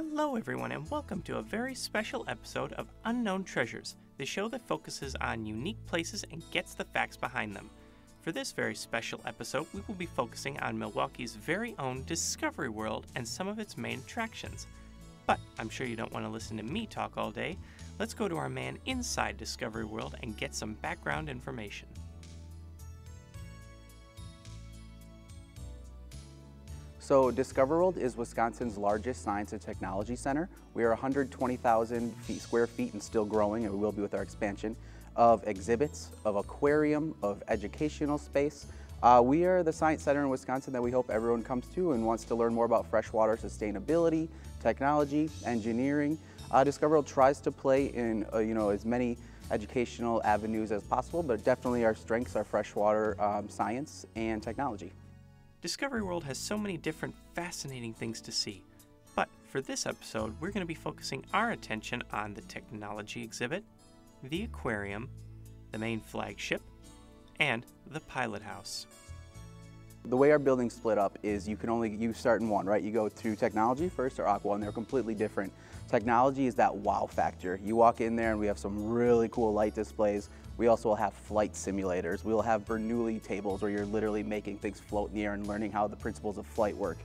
Hello everyone, and welcome to a very special episode of Unknown Treasures, the show that focuses on unique places and gets the facts behind them. For this very special episode, we will be focusing on Milwaukee's very own Discovery World and some of its main attractions. But I'm sure you don't want to listen to me talk all day. Let's go to our man inside Discovery World and get some background information. So Discovery World is Wisconsin's largest science and technology center. We are 120,000 square feet and still growing, and we will be with our expansion, of exhibits, of aquarium, of educational space. We are the science center in Wisconsin that we hope everyone comes to and wants to learn more about freshwater sustainability, technology, engineering. Discovery World tries to play in as many educational avenues as possible, but definitely our strengths are freshwater science and technology. Discovery World has so many different fascinating things to see, but for this episode we're going to be focusing our attention on the technology exhibit, the aquarium, the main flagship, and the pilot house. The way our building's split up is you can only use certain one, right? You go through technology first or aqua, and they're completely different. Technology is that wow factor. You walk in there and we have some really cool light displays. We also will have flight simulators. We will have Bernoulli tables where you're literally making things float in the air and learning how the principles of flight work.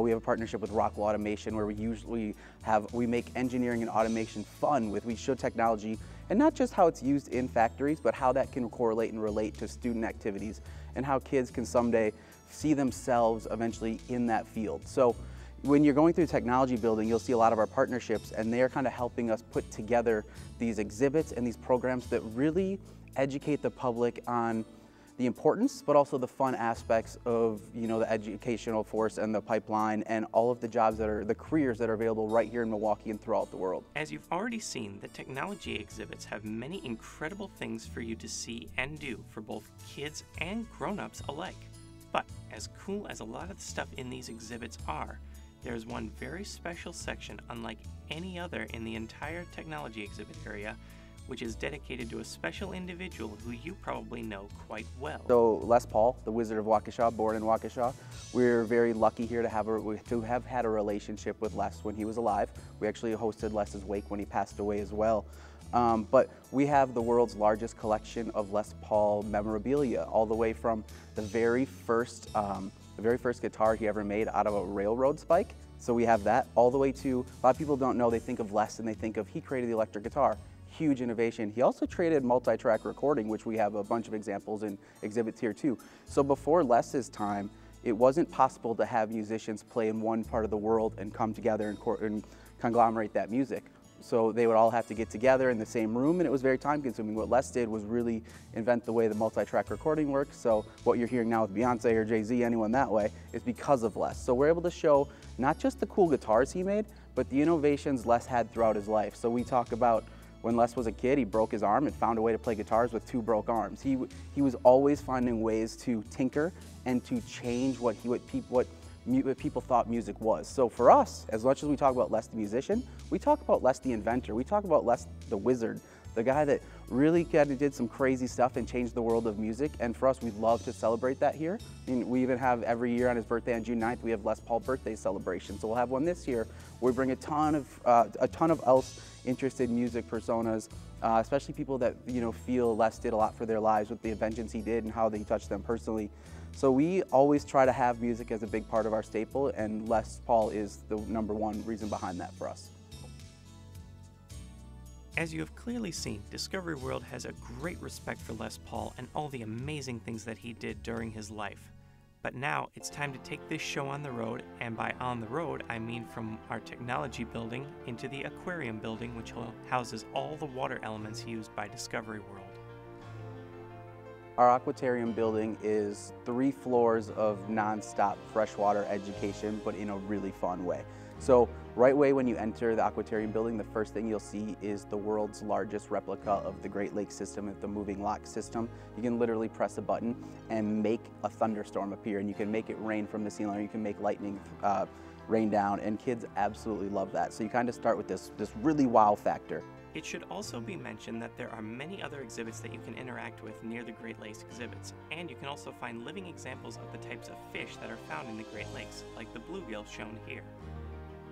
We have a partnership with Rockwell Automation where we make engineering and automation fun with. We show technology and not just how it's used in factories, but how that can correlate and relate to student activities and how kids can someday see themselves eventually in that field. So when you're going through technology building, you'll see a lot of our partnerships, and they are kind of helping us put together these exhibits and these programs that really educate the public on the importance, but also the fun aspects of the educational force and the pipeline and all of the jobs that are, the careers that are available right here in Milwaukee and throughout the world. As you've already seen, the technology exhibits have many incredible things for you to see and do for both kids and grown-ups alike. But as cool as a lot of the stuff in these exhibits are, there's one very special section unlike any other in the entire technology exhibit area, which is dedicated to a special individual who you probably know quite well. So Les Paul, the Wizard of Waukesha, born in Waukesha. We're very lucky here to have had a relationship with Les when he was alive. We actually hosted Les's wake when he passed away as well. But we have the world's largest collection of Les Paul memorabilia, all the way from the very first guitar he ever made out of a railroad spike. So we have that all the way to, a lot of people don't know, they think of Les and they think of he created the electric guitar. Huge innovation. He also created multi-track recording, which we have a bunch of examples in exhibits here too. So before Les's time, it wasn't possible to have musicians play in one part of the world and come together and conglomerate that music. So they would all have to get together in the same room, and it was very time consuming. What Les did was really invent the way the multi-track recording works. So what you're hearing now with Beyonce or Jay-Z, anyone that way, is because of Les. So we're able to show not just the cool guitars he made, but the innovations Les had throughout his life. So we talk about when Les was a kid, he broke his arm and found a way to play guitars with two broke arms. He was always finding ways to tinker and to change what people thought music was. So for us, as much as we talk about Les the musician, we talk about Les the inventor, we talk about Les the wizard, the guy that really kind of did some crazy stuff and changed the world of music. And for us, we love to celebrate that here. I mean, we even have every year on his birthday on June 9th, we have Les Paul birthday celebration. So we'll have one this year. We bring a ton of else interested music personas, especially people that feel Les did a lot for their lives with the inventions he did and how they touched them personally. So we always try to have music as a big part of our staple, and Les Paul is the number one reason behind that for us. As you have clearly seen, Discovery World has a great respect for Les Paul and all the amazing things that he did during his life. But now it's time to take this show on the road, and by on the road I mean from our technology building into the aquarium building, which houses all the water elements used by Discovery World. Our aquatarium building is 3 floors of non-stop freshwater education, but in a really fun way. So right away when you enter the aquatarium building, the first thing you'll see is the world's largest replica of the Great Lakes system, the moving lock system. You can literally press a button and make a thunderstorm appear, and you can make it rain from the ceiling, or you can make lightning rain down, and kids absolutely love that. So you kind of start with this really wow factor. It should also be mentioned that there are many other exhibits that you can interact with near the Great Lakes exhibits, and you can also find living examples of the types of fish that are found in the Great Lakes, like the bluegill shown here.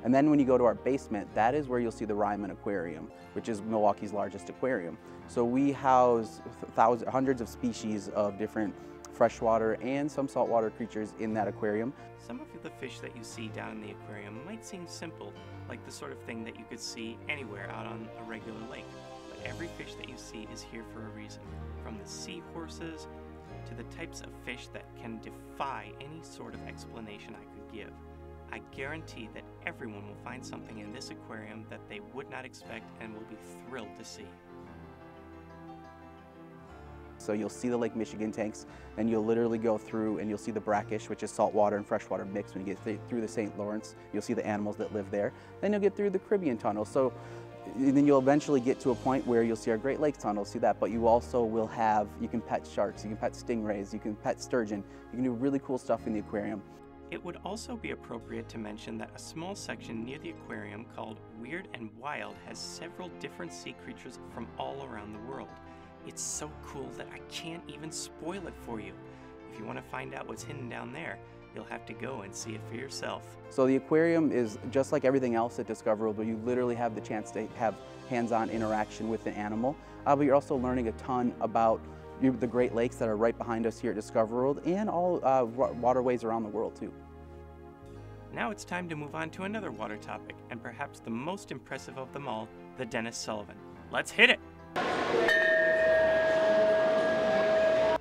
And then when you go to our basement, that is where you'll see the Ryman Aquarium, which is Milwaukee's largest aquarium. So we house hundreds of species of different freshwater and some saltwater creatures in that aquarium. Some of the fish that you see down in the aquarium might seem simple, like the sort of thing that you could see anywhere out on a regular lake. But every fish that you see is here for a reason, from the seahorses to the types of fish that can defy any sort of explanation I could give. I guarantee that everyone will find something in this aquarium that they would not expect and will be thrilled to see. So you'll see the Lake Michigan tanks, and you'll literally go through and you'll see the brackish, which is saltwater and freshwater mix. When you get through the St. Lawrence, you'll see the animals that live there. Then you'll get through the Caribbean tunnel. So then you'll eventually get to a point where you'll see our Great Lakes tunnel, see that, but you also will have, you can pet sharks, you can pet stingrays, you can pet sturgeon, you can do really cool stuff in the aquarium. It would also be appropriate to mention that a small section near the aquarium called Weird and Wild has several different sea creatures from all around the world. It's so cool that I can't even spoil it for you. If you want to find out what's hidden down there, you'll have to go and see it for yourself. So the aquarium is just like everything else at Discovery World, where you literally have the chance to have hands-on interaction with an animal, but you're also learning a ton about the Great Lakes that are right behind us here at Discovery World, and all waterways around the world too. Now it's time to move on to another water topic, and perhaps the most impressive of them all, the Dennis Sullivan. Let's hit it!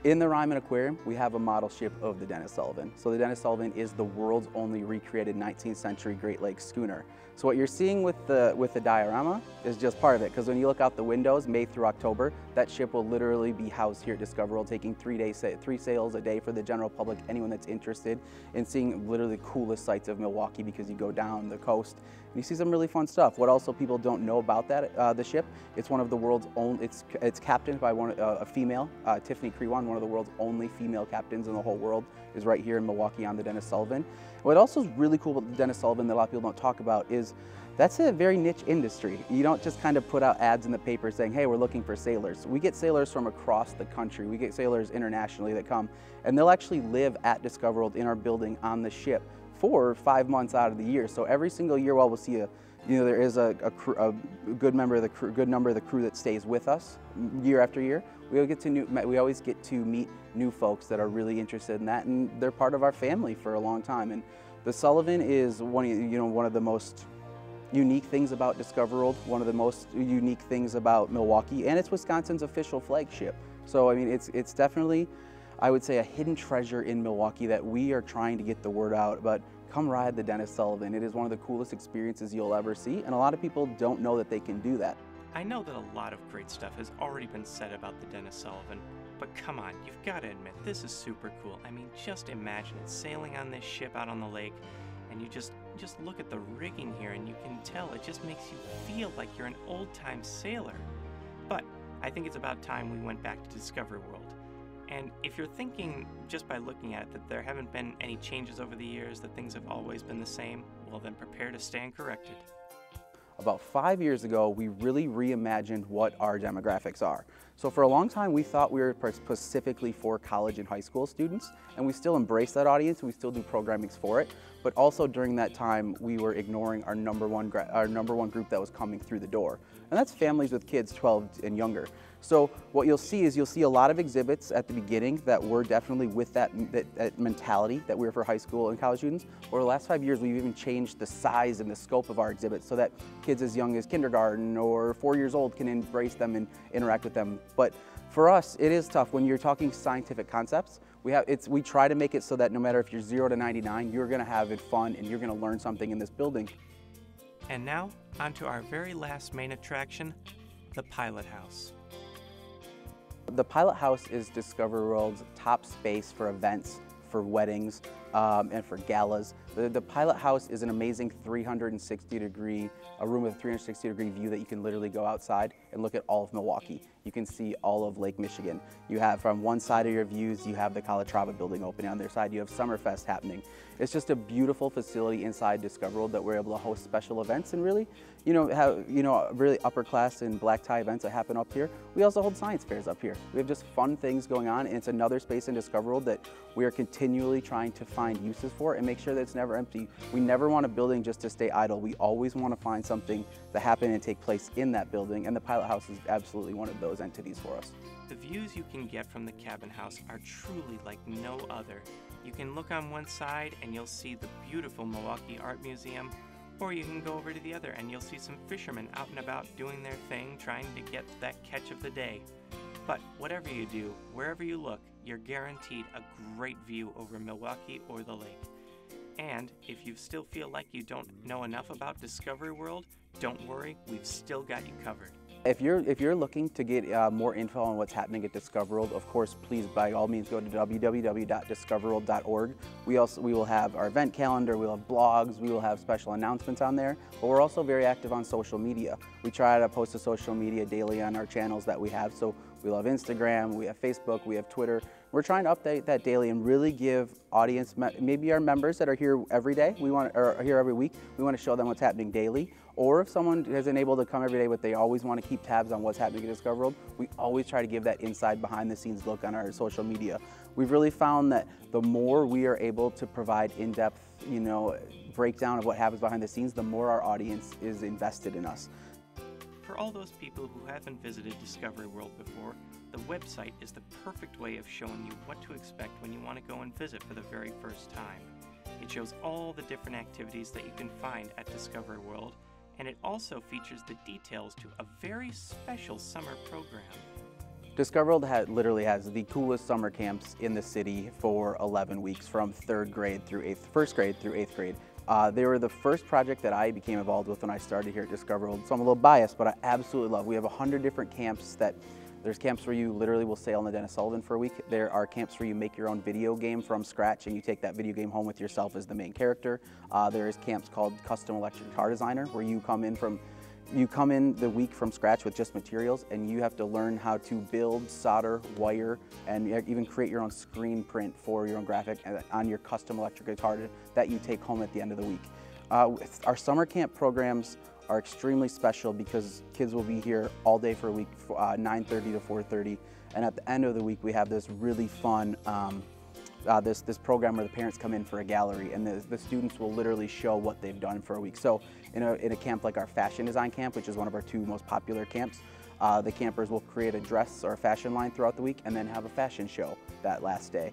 In the Ryman Aquarium, we have a model ship of the Dennis Sullivan. So the Dennis Sullivan is the world's only recreated 19th century Great Lakes schooner. So what you're seeing with the diorama is just part of it, because when you look out the windows, May through October, that ship will literally be housed here at Discovery World, taking three sails a day for the general public, anyone that's interested in seeing literally the coolest sights of Milwaukee, because you go down the coast and you see some really fun stuff. What also people don't know about that, the ship, it's one of the world's only, it's captained by a female, Tiffany Crewan. One of the world's only female captains in the whole world is right here in Milwaukee on the Dennis Sullivan. What also is really cool about the Dennis Sullivan that a lot of people don't talk about is that's a very niche industry. You don't just kind of put out ads in the paper saying, hey, we're looking for sailors. We get sailors from across the country. We get sailors internationally that come, and they'll actually live at Discovery World in our building on the ship for 5 months out of the year. So every single year while we'll see a, you know, there is a good member of the crew, good number of the crew that stays with us year after year. We always get to meet new folks that are really interested in that, and they're part of our family for a long time. And the Sullivan is one of the most unique things about Discovery World, one of the most unique things about Milwaukee, and it's Wisconsin's official flagship. So I mean, it's definitely, I would say, a hidden treasure in Milwaukee that we are trying to get the word out. But come ride the Dennis Sullivan. It is one of the coolest experiences you'll ever see, and a lot of people don't know that they can do that. I know that a lot of great stuff has already been said about the Dennis Sullivan, but come on, you've got to admit, this is super cool. I mean, just imagine it, sailing on this ship out on the lake, and you just look at the rigging here, and you can tell it just makes you feel like you're an old-time sailor. But I think it's about time we went back to Discovery World. And if you're thinking, just by looking at it, that there haven't been any changes over the years, that things have always been the same, well then prepare to stand corrected. About 5 years ago, we really reimagined what our demographics are. So for a long time, we thought we were specifically for college and high school students, and we still embrace that audience, and we still do programmings for it. But also during that time, we were ignoring our number one group that was coming through the door. And that's families with kids 12 and younger. So what you'll see is you'll see a lot of exhibits at the beginning that were definitely with that mentality that we were for high school and college students. Over the last 5 years, we've even changed the size and the scope of our exhibits so that kids as young as kindergarten or 4 years old can embrace them and interact with them. But for us, it is tough when you're talking scientific concepts. We try to make it so that no matter if you're 0 to 99, you're gonna have it fun and you're gonna learn something in this building. And now, onto our very last main attraction, the Pilot House. The Pilot House is Discovery World's top space for events, for weddings, and for galas. The Pilot House is an amazing 360 degree, a room with a 360 degree view that you can literally go outside. and look at all of Milwaukee. You can see all of Lake Michigan. You have from one side of your views, you have the Calatrava building opening. On their side, you have Summerfest happening. It's just a beautiful facility inside Discovery World that we're able to host special events and really, have, really upper class and black tie events that happen up here. We also hold science fairs up here. We have just fun things going on, and it's another space in Discovery World that we are continually trying to find uses for and make sure that it's never empty. We never want a building just to stay idle. We always want to find something to happen and take place in that building, and the Pilot House is absolutely one of those entities for us. The views you can get from the cabin house are truly like no other. You can look on one side and you'll see the beautiful Milwaukee Art Museum, or you can go over to the other and you'll see some fishermen out and about doing their thing, trying to get that catch of the day. But whatever you do, wherever you look, you're guaranteed a great view over Milwaukee or the lake. And if you still feel like you don't know enough about Discovery World, don't worry, we've still got you covered. If you're looking to get more info on what's happening at Discovery World, of course, please by all means go to www.discoverworld.org. We will have our event calendar, we'll have blogs, we will have special announcements on there, but we're also very active on social media. We try to post to social media daily on our channels that we have, so we love Instagram, we have Facebook, we have Twitter. We're trying to update that daily and really give audience, maybe our members that are here every day, or here every week, we want to show them what's happening daily. Or if someone isn't able to come every day, but they always want to keep tabs on what's happening at Discovery World, we always try to give that inside, behind the scenes look on our social media. We've really found that the more we are able to provide in-depth, breakdown of what happens behind the scenes, the more our audience is invested in us. For all those people who haven't visited Discovery World before, the website is the perfect way of showing you what to expect when you want to go and visit for the very first time. It shows all the different activities that you can find at Discovery World, and it also features the details to a very special summer program. Discovery World literally has the coolest summer camps in the city for 11 weeks from 3rd grade through 8th, 1st grade through 8th grade. They were the first project that I became involved with when I started here at Discovery World, so I'm a little biased, but I absolutely love. We have 100 different camps that, there's camps where you literally will sail on the Dennis Sullivan for a week. There are camps where you make your own video game from scratch and you take that video game home with yourself as the main character. There is camps called Custom Electric Car Designer where you come in the week from scratch with just materials, and you have to learn how to build, solder, wire, and even create your own screen print for your own graphic on your custom electric guitar that you take home at the end of the week. Our summer camp programs are extremely special because kids will be here all day for a week, 9:30 to 4:30, and at the end of the week we have this really fun this program where the parents come in for a gallery, and the students will literally show what they've done for a week. So in a camp like our fashion design camp, which is one of our 2 most popular camps, the campers will create a dress or a fashion line throughout the week and then have a fashion show that last day.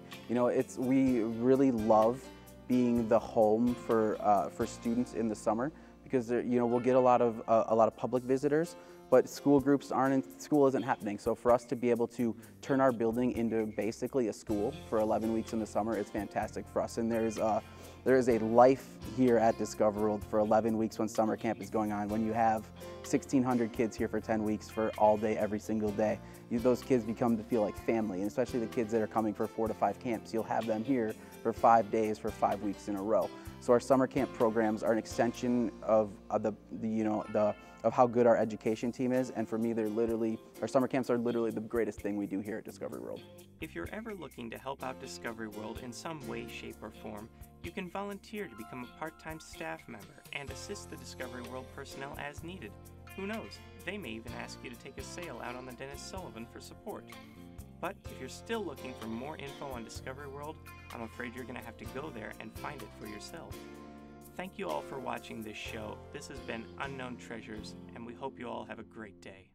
We really love being the home for students in the summer, because we'll get a lot of public visitors, but school groups school isn't happening. So for us to be able to turn our building into basically a school for 11 weeks in the summer is fantastic for us. And there is a life here at Discovery World for 11 weeks when summer camp is going on. When you have 1,600 kids here for 10 weeks for all day, every single day, those kids become to feel like family, and especially the kids that are coming for 4 to 5 camps. You'll have them here for 5 days for 5 weeks in a row. So our summer camp programs are an extension of how good our education team is, and for me, our summer camps are literally the greatest thing we do here at Discovery World. If you're ever looking to help out Discovery World in some way, shape, or form, you can volunteer to become a part-time staff member and assist the Discovery World personnel as needed. Who knows? They may even ask you to take a sail out on the Dennis Sullivan for support. But if you're still looking for more info on Discovery World, I'm afraid you're going to have to go there and find it for yourself. Thank you all for watching this show. This has been Unknown Treasures, and we hope you all have a great day.